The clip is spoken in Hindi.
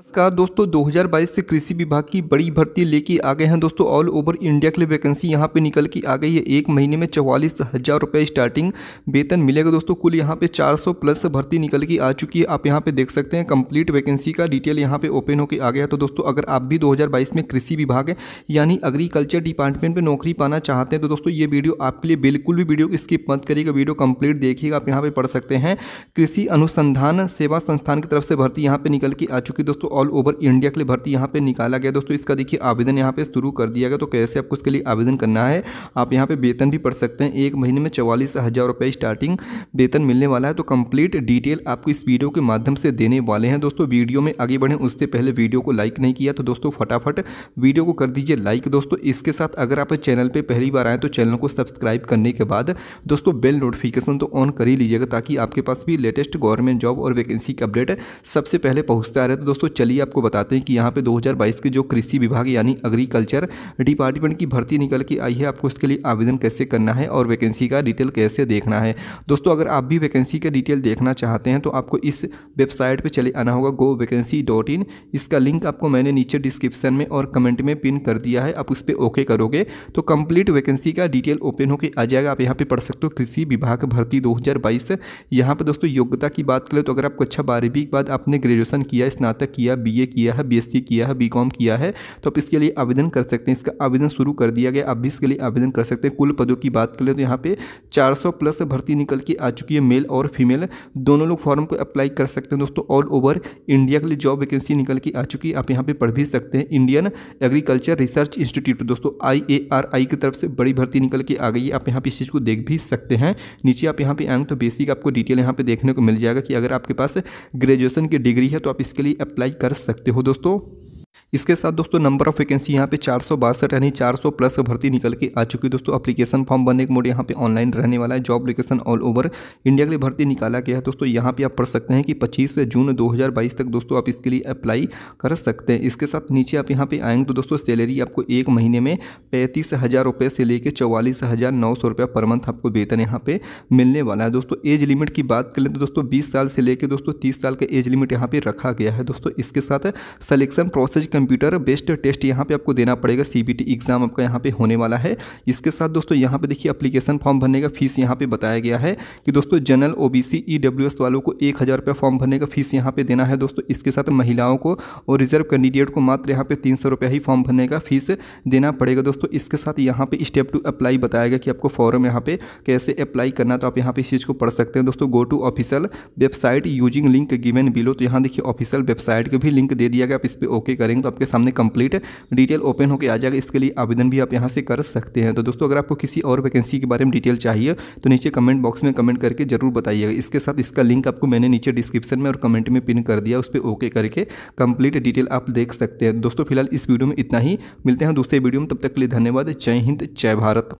नमस्कार दोस्तों, 2022 से कृषि विभाग की बड़ी भर्ती लेके आ गए हैं दोस्तों। ऑल ओवर इंडिया के लिए वैकेंसी यहाँ पे निकल के आ गई है। एक महीने में 44,000 रुपये स्टार्टिंग वेतन मिलेगा दोस्तों। कुल यहाँ पे 400 प्लस भर्ती निकल के आ चुकी है। आप यहाँ पे देख सकते हैं, कंप्लीट वैकेंसी का डिटेल यहाँ पे ओपन होकर आ गया। तो दोस्तों अगर आप भी 2022 में कृषि विभाग यानी एग्रीकल्चर डिपार्टमेंट में नौकरी पाना चाहते हैं तो दोस्तों ये वीडियो आपके लिए, बिल्कुल भी वीडियो स्किप मत करिएगा, वीडियो कंप्लीट देखिएगा। आप यहाँ पर पढ़ सकते हैं, कृषि अनुसंधान सेवा संस्थान की तरफ से भर्ती यहाँ पर निकल के आ चुकी है दोस्तों। ऑल ओवर इंडिया के लिए भर्ती यहाँ पे निकाला गया दोस्तों। इसका देखिए आवेदन यहाँ पे शुरू कर दिया गया। तो कैसे आपको इसके लिए आवेदन करना है, आप यहाँ पे वेतन भी पढ़ सकते हैं। एक महीने में 44,000 रुपये स्टार्टिंग वेतन मिलने वाला है। तो कंप्लीट डिटेल आपको इस वीडियो के माध्यम से देने वाले हैं दोस्तों। वीडियो में आगे बढ़ें उससे पहले वीडियो को लाइक नहीं किया तो दोस्तों फटाफट वीडियो को कर दीजिए लाइक दोस्तों। इसके साथ अगर आप चैनल पर पहली बार आएँ तो चैनल को सब्सक्राइब करने के बाद दोस्तों बेल नोटिफिकेशन तो ऑन कर ही लीजिएगा, ताकि आपके पास भी लेटेस्ट गवर्नमेंट जॉब और वैकेंसी का अपडेट सबसे पहले पहुँचता रहे। तो दोस्तों चलिए आपको बताते हैं कि यहाँ पे 2022 के जो कृषि विभाग यानी एग्रीकल्चर डिपार्टमेंट की भर्ती निकल के आई है, आपको इसके लिए आवेदन कैसे करना है और वैकेंसी का डिटेल कैसे देखना है। दोस्तों अगर आप भी वैकेंसी का डिटेल देखना चाहते हैं तो आपको इस वेबसाइट पे चले आना होगा, govacancy.in। इसका लिंक आपको मैंने नीचे डिस्क्रिप्शन में और कमेंट में पिन कर दिया है। आप उस पर ओके करोगे तो कंप्लीट वैकेंसी का डिटेल ओपन होकर आ जाएगा। आप यहाँ पर पढ़ सकते हो, कृषि विभाग भर्ती 2022। यहाँ पर दोस्तों योग्यता की बात करें तो अगर आपको अच्छा 12वीं के बाद आपने ग्रेजुएशन किया, स्नातक किया, बीए किया है, बीएससी किया है, बीकॉम किया है, तो आप इसके लिए आवेदन कर सकते हैं। इसका आवेदन शुरू कर दिया गया, आप भी इसके लिए आवेदन कर सकते हैं। कुल पदों की बात करें तो यहाँ पे 400 प्लस भर्ती निकल के आ चुकी है। मेल और फीमेल दोनों लोग फॉर्म को अप्लाई कर सकते हैं दोस्तों। ऑल ओवर इंडिया के लिए जॉब वैकेंसी निकल के आ चुकी है। आप यहाँ पर पढ़ भी सकते हैं, इंडियन एग्रीकल्चर रिसर्च इंस्टीट्यूट दोस्तों IARI की तरफ से बड़ी भर्ती निकल के आ गई है। आप यहाँ पर इस चीज़ को देख भी सकते हैं। नीचे आप यहाँ पे आएंगे तो बेसिक आपको डिटेल यहाँ पे देखने को मिल जाएगा कि अगर आपके पास ग्रेजुएशन की डिग्री है तो आप इसके लिए अप्लाई कर सकते हो दोस्तों। इसके साथ दोस्तों नंबर ऑफ वैकेंसी यहाँ पे 462 यानी 400 प्लस भर्ती निकल के आ चुकी है दोस्तों। एप्लीकेशन फॉर्म भरने का मोड यहाँ पे ऑनलाइन रहने वाला है। Job location all over India के लिए भर्ती निकाला गया है दोस्तों। यहाँ पे आप पढ़ सकते हैं कि 25 जून 2022 तक दोस्तों आप इसके लिए अप्लाई कर सकते हैं। इसके साथ नीचे आप यहाँ पर आएंगे तो दोस्तों सैलरी आपको एक महीने में 35,000 रुपये से लेकर 44,900 रुपये पर मंथ आपको वेतन यहाँ पर मिलने वाला है दोस्तों। एज लिमिट की बात करें तो दोस्तों 20 साल से लेकर दोस्तों 30 साल का एज लिमिट यहाँ पर रखा गया है दोस्तों। इसके साथ selection process computer based test यहाँ पे आपको देना पड़ेगा। CBT एग्जाम आपका यहाँ पे होने वाला है। इसके साथ दोस्तों यहाँ पे देखिए एप्लीकेशन फॉर्म भरने का फीस यहाँ पे बताया गया है कि दोस्तों जनरल OBC EWS वालों को 1,000 रुपये फॉर्म भरने का फीस यहाँ पे देना है दोस्तों। इसके साथ महिलाओं को और रिजर्व कैंडिडेट को मात्र यहाँ पे 300 रुपये ही फॉर्म भरने का फीस देना पड़ेगा दोस्तों। इसके साथ यहाँ पे स्टेप टू अप्लाई बताया गया कि आपको फॉर्म यहाँ पे कैसे अप्लाई करना, तो आप यहाँ पे इस चीज़ को पढ़ सकते हैं दोस्तों। Go to official website using link given below, तो यहाँ देखिए ऑफिशियल वेबसाइट के भी लिंक दे दिया गया। आप इस पर ओके करेंगे तो आपके सामने कंप्लीट डिटेल ओपन होकर आ जाएगा। इसके लिए आवेदन भी आप यहां से कर सकते हैं। तो दोस्तों अगर आपको किसी और वैकेंसी के बारे में डिटेल चाहिए तो नीचे कमेंट बॉक्स में कमेंट करके जरूर बताइएगा। इसके साथ इसका लिंक आपको मैंने नीचे डिस्क्रिप्शन में और कमेंट में पिन कर दिया, उस पर ओके करके कंप्लीट डिटेल आप देख सकते हैं दोस्तों। फिलहाल इस वीडियो में इतना ही, मिलते हैं दूसरे वीडियो में, तब तक के लिए धन्यवाद। जय हिंद, जय भारत।